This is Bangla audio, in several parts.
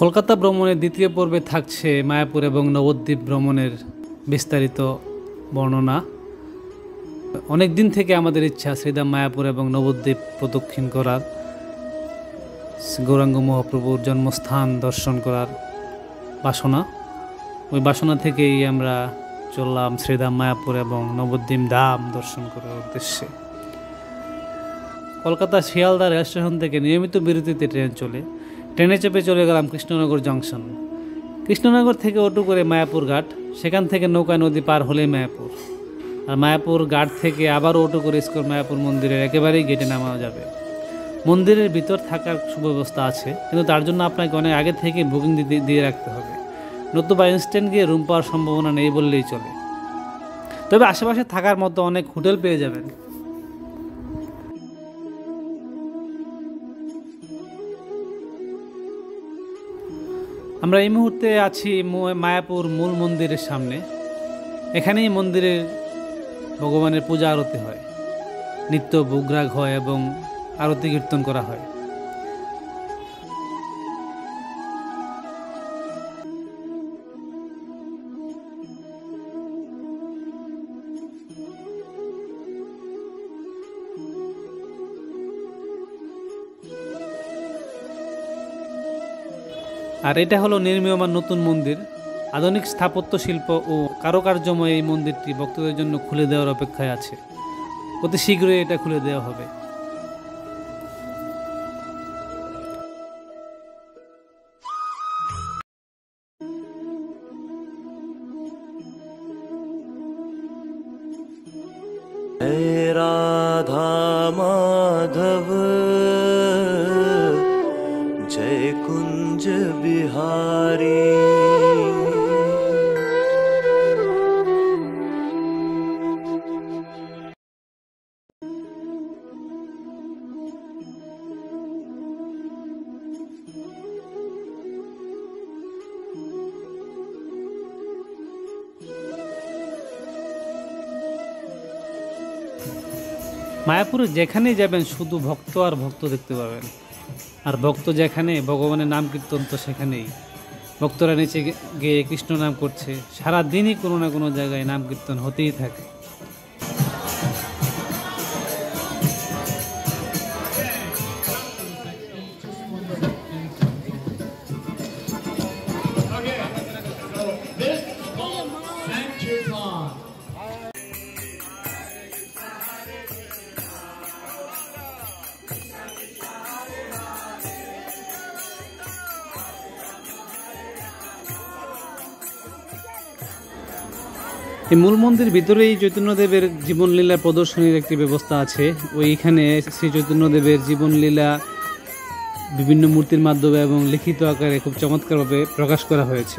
কলকাতা ভ্রমণের দ্বিতীয় পর্বে থাকছে মায়াপুর এবং নবদ্বীপ ভ্রমণের বিস্তারিত বর্ণনা। অনেক দিন থেকে আমাদের ইচ্ছা শ্রীধাম মায়াপুর এবং নবদ্বীপ প্রদক্ষিণ করার, গৌরাঙ্গ মহাপ্রভুর জন্মস্থান দর্শন করার বাসনা। ওই বাসনা থেকেই আমরা চললাম শ্রীধাম মায়াপুর এবং নবদ্বীপ ধাম দর্শন করার উদ্দেশ্যে। কলকাতা শিয়ালদা রেল স্টেশন থেকে নিয়মিত বিরতিতে ট্রেন চলে, ট্রেনে চেপে চলে গেলাম কৃষ্ণনগর জংশন। কৃষ্ণনগর থেকে অটো করে মায়াপুর ঘাট, সেখান থেকে নৌকা নদী পার হলে মায়াপুর, আর মায়াপুর ঘাট থেকে আবার অটো করে ইসকন মায়াপুর মন্দিরের একেবারেই গেটে নামানো যাবে। মন্দিরের ভিতর থাকার সুব্যবস্থা আছে, কিন্তু তার জন্য আপনাকে অনেক আগে থেকে বুকিং দিয়ে রাখতে হবে, নতুবা ইনস্ট্যান্ট গিয়ে রুম পাওয়ার সম্ভাবনা নেই বললেই চলে। তবে আশেপাশে থাকার মতো অনেক হোটেল পেয়ে যাবেন। আমরা এই মুহূর্তে আছি মায়াপুর মূল মন্দিরের সামনে। এখানেই মন্দিরের ভগবানের পূজা আরতি হয়, নিত্য ভোগরাগ হয় এবং আরতি কীর্তন করা হয়। আর এটা হলো নির্মীয়মান নতুন মন্দির। আধুনিক স্থাপত্য শিল্প ও কারুকার্যময় এই মন্দিরটি ভক্তদের জন্য খুলে দেওয়ার অপেক্ষায় আছে। অতি শীঘ্রই এটা খুলে দেওয়া হবে। মায়াপুরে যেখানেই যাবেন শুধু ভক্ত আর ভক্ত দেখতে পাবেন, আর ভক্ত যেখানে ভগবানের নাম কীর্তন তো সেখানেই। ভক্তরা নিচে গিয়ে কৃষ্ণ নাম করছে, সারাদিনই কোনো না কোনো জায়গায় নাম কীর্তন হতেই থাকে। এই মূল মন্দির ভিতরেই চৈতন্যদেবের জীবনলীলা প্রদর্শনীর একটি ব্যবস্থা আছে। ওইখানে শ্রী চৈতন্যদেবের জীবনলীলা বিভিন্ন মূর্তির মাধ্যমে এবং লিখিত আকারে খুব চমৎকারভাবে প্রকাশ করা হয়েছে।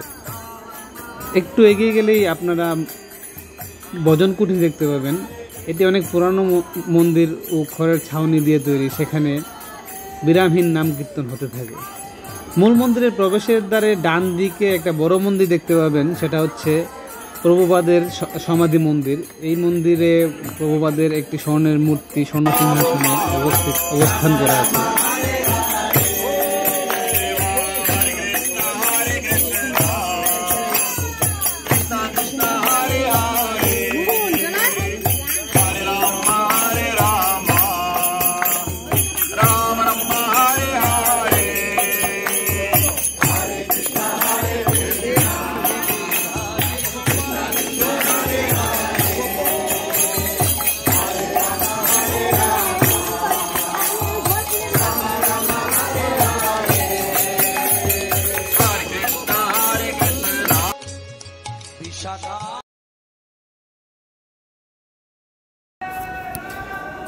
একটু এগিয়ে গেলেই আপনারা ভজন কুঠি দেখতে পাবেন। এটি অনেক পুরানো মন্দির ও খড়ের ছাউনি দিয়ে তৈরি, সেখানে বিরামহীন নাম কীর্তন হতে থাকে। মূল মন্দিরের প্রবেশের দ্বারে ডান দিকে একটা বড় মন্দির দেখতে পাবেন, সেটা হচ্ছে প্রভুপাদের সমাধি মন্দির। এই মন্দিরে প্রভুপাদের একটি স্বর্ণের মূর্তি স্বর্ণ সিংহাসনে অবস্থান করা আছে।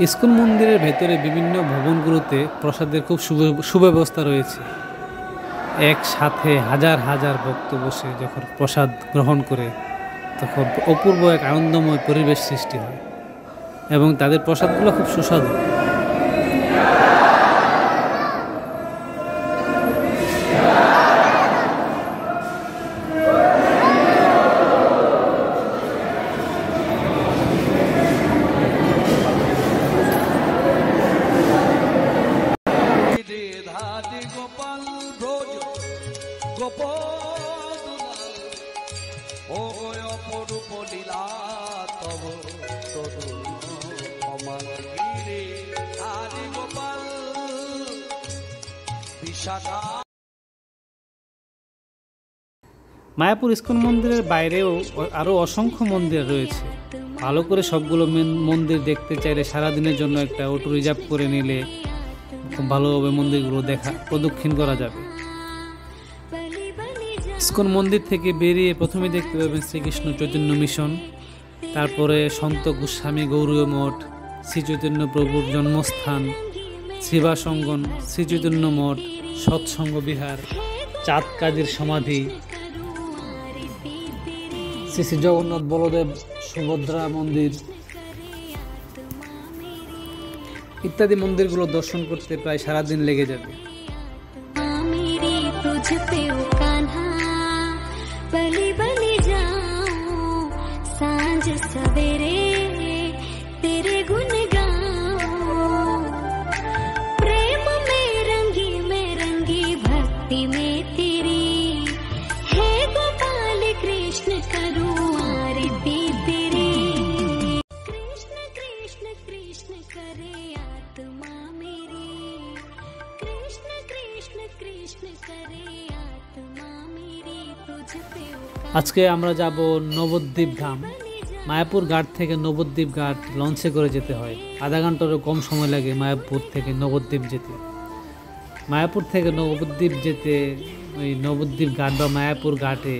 ইসকন মন্দিরের ভেতরে বিভিন্ন ভবনগুলোতে প্রসাদের খুব সুব্যবস্থা রয়েছে। একসাথে হাজার হাজার ভক্ত বসে যখন প্রসাদ গ্রহণ করে তখন অপূর্ব এক আনন্দময় পরিবেশ সৃষ্টি হয় এবং তাদের প্রসাদগুলো খুব সুস্বাদু। মায়াপুর ইস্কন মন্দিরের বাইরেও আরো অসংখ্য মন্দির রয়েছে। ভালো করে সবগুলো মন্দির দেখতে চাইলে সারাদিনের জন্য একটা অটো রিজার্ভ করে নিলে খুব ভালোভাবে মন্দিরগুলো দেখা প্রদক্ষিণ করা যাবে। ইস্কন মন্দির থেকে বেরিয়ে প্রথমে দেখতে পাবেন শ্রীকৃষ্ণ চৈতন্য মিশন, তারপরে সন্ত গোস্বামী গৌরীয় মঠ, শ্রী চৈতন্য প্রভুর জন্মস্থান, শিবা সংগন, শ্রী চৈতন্য মঠ, সৎসঙ্গ বিহার, চাঁদ কাজীর সমাধি, শ্রী শ্রী জগন্নাথ বলদেব সুভদ্রা মন্দির ইত্যাদি মন্দিরগুলো দর্শন করতে প্রায় সারাদিন লেগে যাবে। আজকে আমরা যাব নবদ্বীপ ধাম। মায়াপুর ঘাট থেকে নবদ্বীপ ঘাট লঞ্চে করে যেতে হয়, আধা ঘন্টারও কম সময় লাগে মায়াপুর থেকে নবদ্বীপ যেতে। মায়াপুর থেকে নবদ্বীপ যেতে ওই নবদ্বীপ ঘাট বা মায়াপুর ঘাটে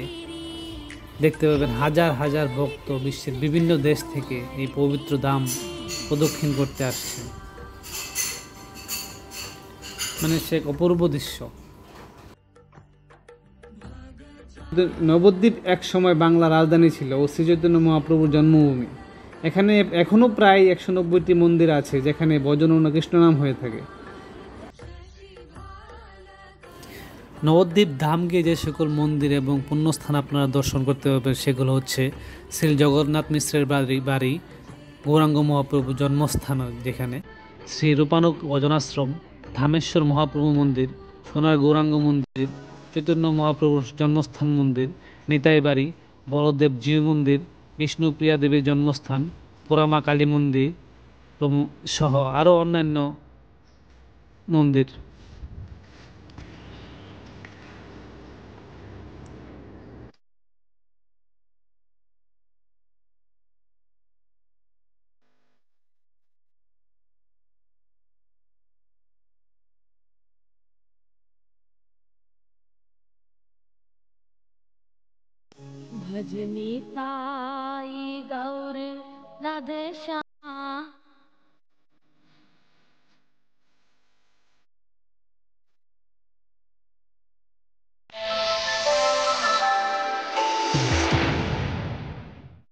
দেখতে পাবেন হাজার হাজার ভক্ত বিশ্বের বিভিন্ন দেশ থেকে এই পবিত্র ধাম প্রদক্ষিণ করতে আসছে। মানে সে এক অপূর্ব দৃশ্য। নবদ্বীপ এক সময় বাংলা রাজধানী ছিল ও শ্রী চৈতন্য মহাপ্রভুর জন্মভূমি। এখানে এখনও প্রায় 190টি মন্দির আছে যেখানে ভজন ও কৃষ্ণনাম হয়ে থাকে। নবদ্বীপ ধামকে যে সকল মন্দির এবং পুণ্যস্থান আপনারা দর্শন করতে পারবেন সেগুলো হচ্ছে শ্রী জগন্নাথ মিশ্রের বাড়ি, গৌরাঙ্গ মহাপ্রভু জন্মস্থান যেখানে, শ্রী রূপানক ভজনাশ্রম, ধামেশ্বর মহাপ্রভু মন্দির, সোনার গৌরাঙ্গ মন্দির, চৈতন্য মহাপ্রভুর জন্মস্থান মন্দির, নিতাই বাড়ি, বলদেব জিউ মন্দির, বিষ্ণু প্রিয়া দেবীর জন্মস্থান, পোড়ামা কালী মন্দির সহ আরও অন্যান্য মন্দির। भज निताई गौर राधे श्याम।